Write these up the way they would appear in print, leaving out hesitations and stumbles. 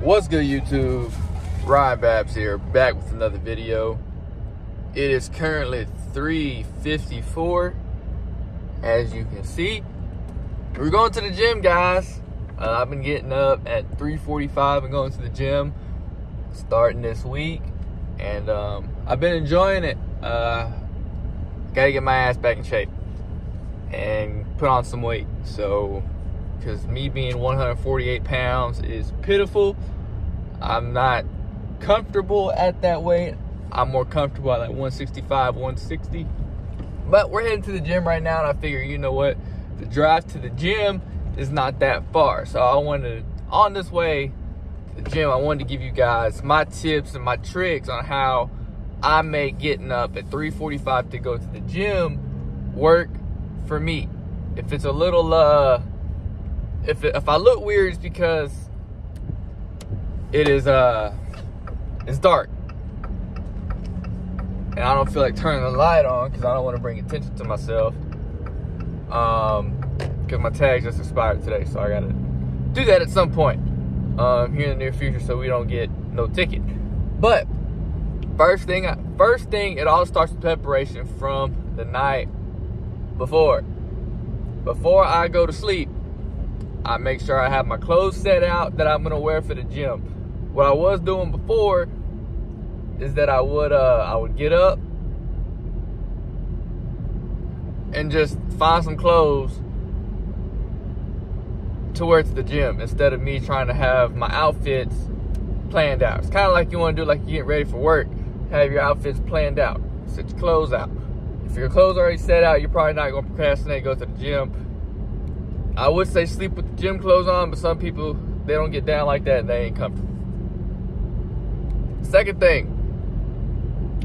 What's good, YouTube? Ryan Babbs here, back with another video. It is currently 3:54, as you can see. We're going to the gym, guys. I've been getting up at 3:45 and going to the gym, starting this week, and I've been enjoying it. Gotta get my ass back in shape and put on some weight, so because me being 148 pounds is pitiful. I'm not comfortable at that weight. I'm more comfortable at like 165, 160. But we're heading to the gym right now, and I figure, you know what? The drive to the gym is not that far. So I wanted, on this way to the gym, I wanted to give you guys my tips and my tricks on how I make getting up at 3:45 to go to the gym work for me. If it's a little, if I look weird, it's because it is, it's dark. And I don't feel like turning the light on because I don't want to bring attention to myself. Because my tag just expired today, so I got to do that at some point here in the near future so we don't get no ticket. But first thing, it all starts with preparation from the night before. Before I go to sleep, I make sure I have my clothes set out that I'm gonna wear for the gym. What I was doing before is that I would get up and just find some clothes to wear to the gym instead of me trying to have my outfits planned out. It's kind of like you want to do like you get ready for work, have your outfits planned out, set your clothes out. If your clothes are already set out, you're probably not gonna procrastinate, go to the gym. I would say sleep with the gym clothes on, but some people, they don't get down like that and they ain't comfortable. Second thing,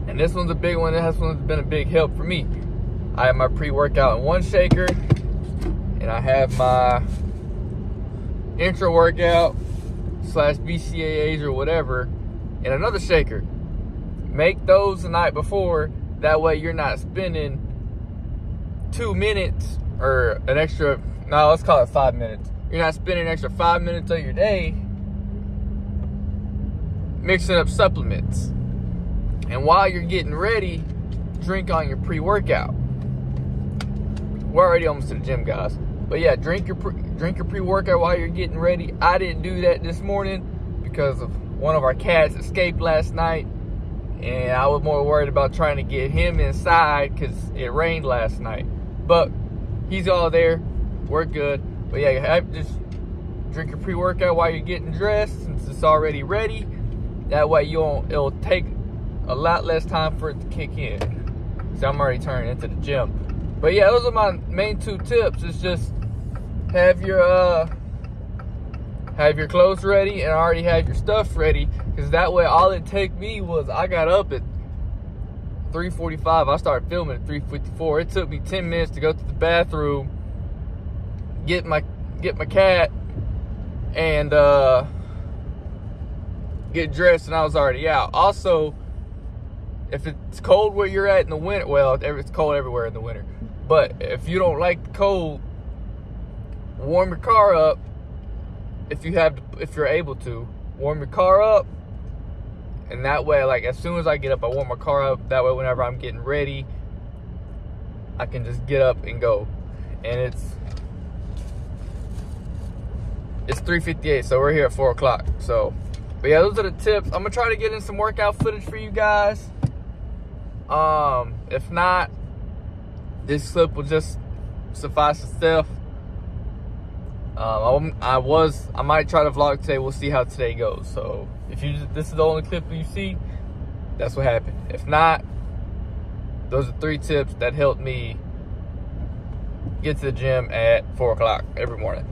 and this one's a big one, this one's been a big help for me. I have my pre-workout in one shaker, and I have my intro workout / BCAAs or whatever in another shaker. Make those the night before, that way you're not spending 2 minutes or an extra, no, let's call it 5 minutes. You're not spending an extra 5 minutes of your day mixing up supplements. And while you're getting ready, drink on your pre-workout. We're already almost to the gym, guys. But yeah, drink your pre-workout while you're getting ready. I didn't do that this morning because of one of our cats escaped last night. And I was more worried about trying to get him inside because it rained last night. But he's all there. We're good. But yeah, just drink your pre-workout while you're getting dressed since it's already ready. That way it'll take a lot less time for it to kick in. So I'm already turning into the gym. But yeah, those are my main two tips. It's just have your clothes ready and already have your stuff ready. Cause that way all it took me was I got up at 3:45. I started filming at 3:54. It took me 10 minutes to go to the bathroom, get my cat, and get dressed, and I was already out. Also, if it's cold where you're at in the winter, well, it's cold everywhere in the winter, but if you don't like the cold, warm your car up. If you're able to, warm your car up, and that way, like, as soon as I get up, I warm my car up. That way, whenever I'm getting ready, I can just get up and go. And It's 3:58, so we're here at 4 o'clock. So, but yeah, those are the tips. I'm going to try to get in some workout footage for you guys. If not, this clip will just suffice itself. I might try to vlog today. We'll see how today goes. So, this is the only clip that you see, that's what happened. If not, those are 3 tips that helped me get to the gym at 4 o'clock every morning.